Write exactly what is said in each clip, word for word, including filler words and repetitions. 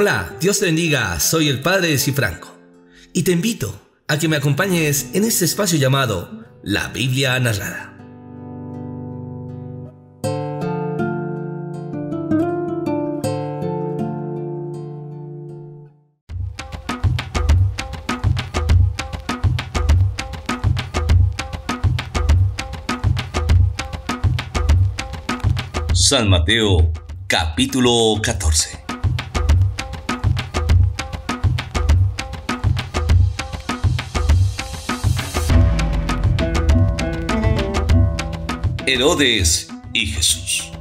Hola, Dios te bendiga, soy el Padre Yesid Franco y te invito a que me acompañes en este espacio llamado La Biblia Narrada. San Mateo, capítulo catorce. Herodes y Jesús.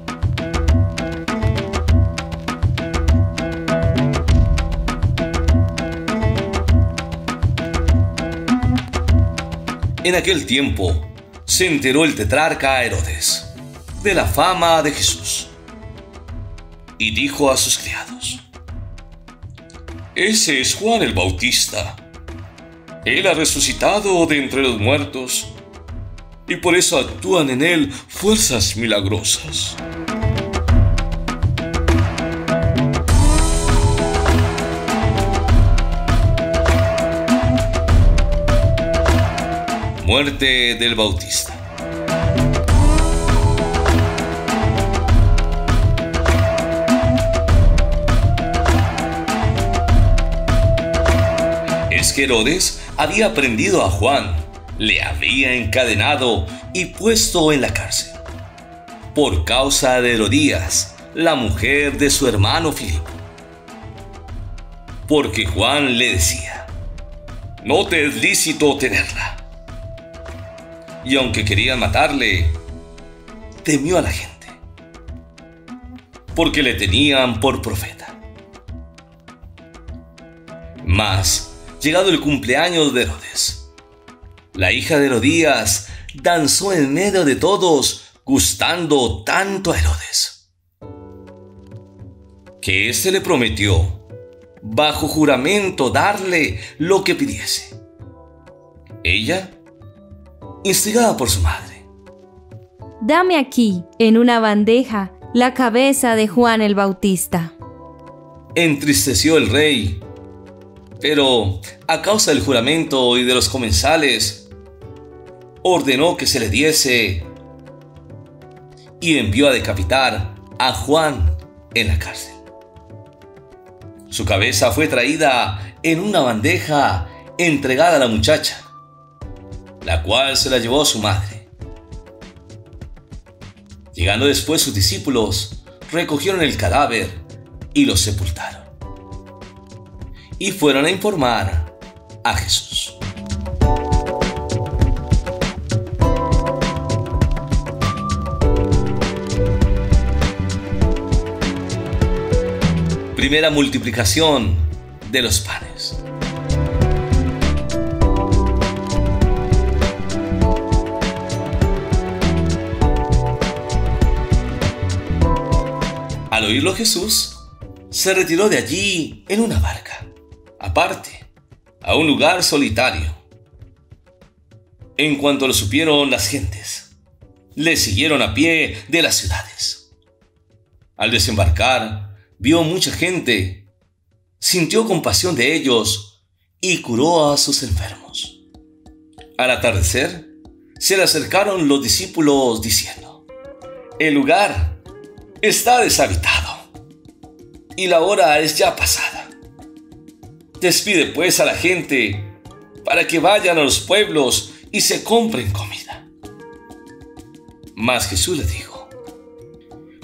En aquel tiempo se enteró el tetrarca Herodes de la fama de Jesús y dijo a sus criados: Ese es Juan el Bautista. Él ha resucitado de entre los muertos y por eso actúan en él fuerzas milagrosas. Muerte del Bautista. Es que Herodes había prendido a Juan, le había encadenado y puesto en la cárcel, por causa de Herodías, la mujer de su hermano Filipo. Porque Juan le decía: No te es lícito tenerla. Y aunque querían matarle, temió a la gente, porque le tenían por profeta. Mas, llegado el cumpleaños de Herodes, la hija de Herodías danzó en medio de todos, gustando tanto a Herodes, que éste le prometió, bajo juramento, darle lo que pidiese. Ella, instigada por su madre: Dame aquí, en una bandeja, la cabeza de Juan el Bautista. Entristeció el rey, pero a causa del juramento y de los comensales, ordenó que se le diese y envió a decapitar a Juan en la cárcel. Su cabeza fue traída en una bandeja entregada a la muchacha, la cual se la llevó a su madre. Llegando después sus discípulos, recogieron el cadáver y lo sepultaron, y fueron a informar a Jesús. Primera multiplicación de los panes. Al oírlo Jesús, se retiró de allí en una barca, aparte, a un lugar solitario. En cuanto lo supieron las gentes, le siguieron a pie de las ciudades. Al desembarcar, vio mucha gente, sintió compasión de ellos y curó a sus enfermos. Al atardecer, se le acercaron los discípulos diciendo: El lugar está deshabitado y la hora es ya pasada. Despide pues a la gente para que vayan a los pueblos y se compren comida. Mas Jesús les dijo: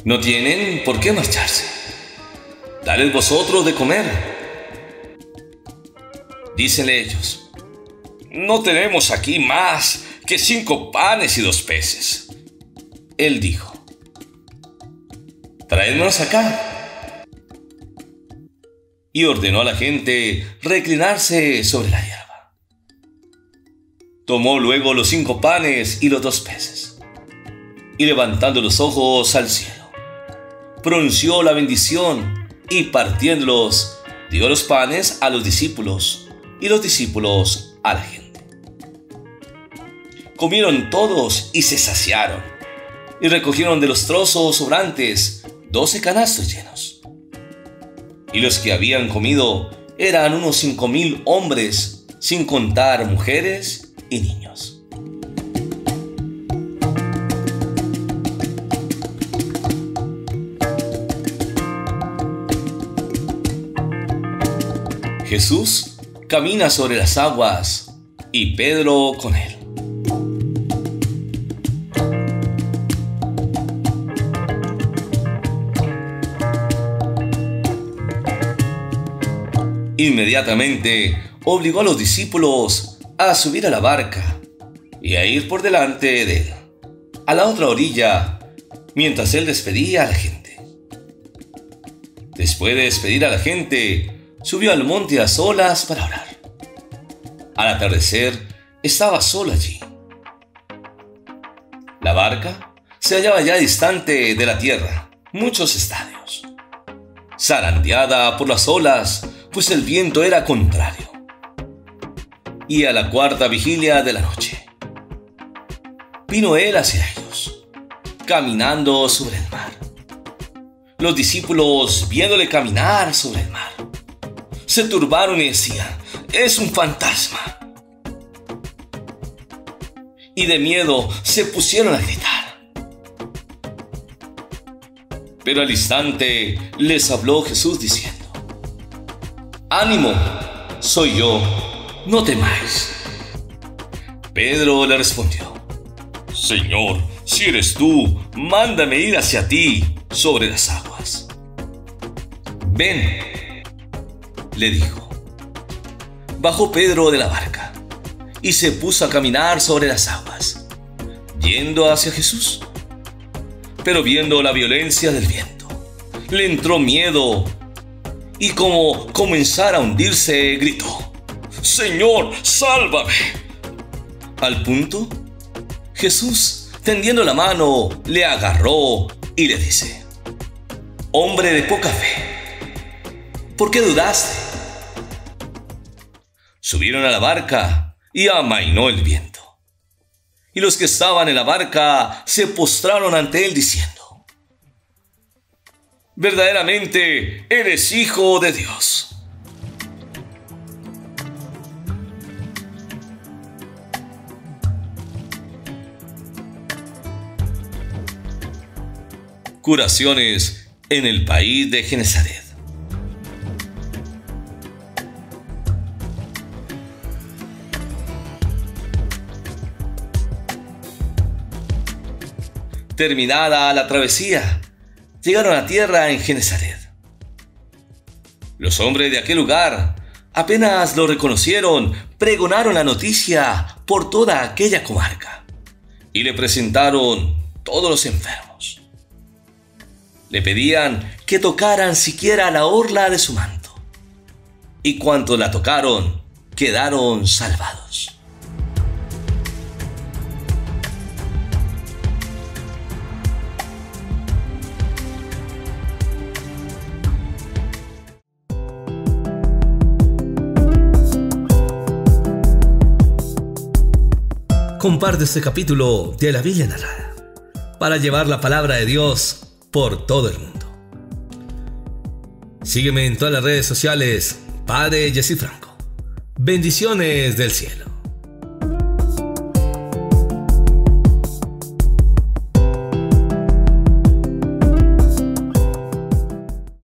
No tienen por qué marcharse. Dadles vosotros de comer. Dícenle ellos: No tenemos aquí más que cinco panes y dos peces. Él dijo: Traédmelos acá. Y ordenó a la gente reclinarse sobre la hierba. Tomó luego los cinco panes y los dos peces, y levantando los ojos al cielo, pronunció la bendición y partiéndolos, dio los panes a los discípulos, y los discípulos a la gente. Comieron todos y se saciaron, y recogieron de los trozos sobrantes doce canastos llenos. y los que habían comido eran unos cinco mil hombres, sin contar mujeres y niños. Jesús camina sobre las aguas y Pedro con él. Inmediatamente obligó a los discípulos a subir a la barca y a ir por delante de él, a la otra orilla, mientras él despedía a la gente. Después de despedir a la gente, subió al monte a solas para orar. Al atardecer, estaba solo allí. La barca se hallaba ya distante de la tierra, muchos estadios, zarandeada por las olas, pues el viento era contrario. Y a la cuarta vigilia de la noche, vino él hacia ellos, caminando sobre el mar. Los discípulos, viéndole caminar sobre el mar, se turbaron y decían: es un fantasma. Y de miedo se pusieron a gritar. Pero al instante les habló Jesús diciendo: ánimo, soy yo, no temáis. Pedro le respondió: Señor, si eres tú, mándame ir hacia ti sobre las aguas. Ven, le dijo. Bajó Pedro de la barca y se puso a caminar sobre las aguas, yendo hacia Jesús. Pero viendo la violencia del viento, le entró miedo. Y como comenzara a hundirse, gritó: Señor, sálvame. Al punto, Jesús, tendiendo la mano, le agarró y le dice: hombre de poca fe, ¿por qué dudaste? Subieron a la barca y amainó el viento. Y los que estaban en la barca se postraron ante él diciendo: verdaderamente eres hijo de Dios. Curaciones en el país de Genesaret. Terminada la travesía, llegaron a tierra en Genesaret. Los hombres de aquel lugar, apenas lo reconocieron, pregonaron la noticia por toda aquella comarca y le presentaron todos los enfermos. Le pedían que tocaran siquiera la orla de su manto, y cuantos la tocaron quedaron salvados. Comparte este capítulo de La Biblia Narrada para llevar la palabra de Dios por todo el mundo. Sígueme en todas las redes sociales, Padre Yesid Franco. Bendiciones del cielo.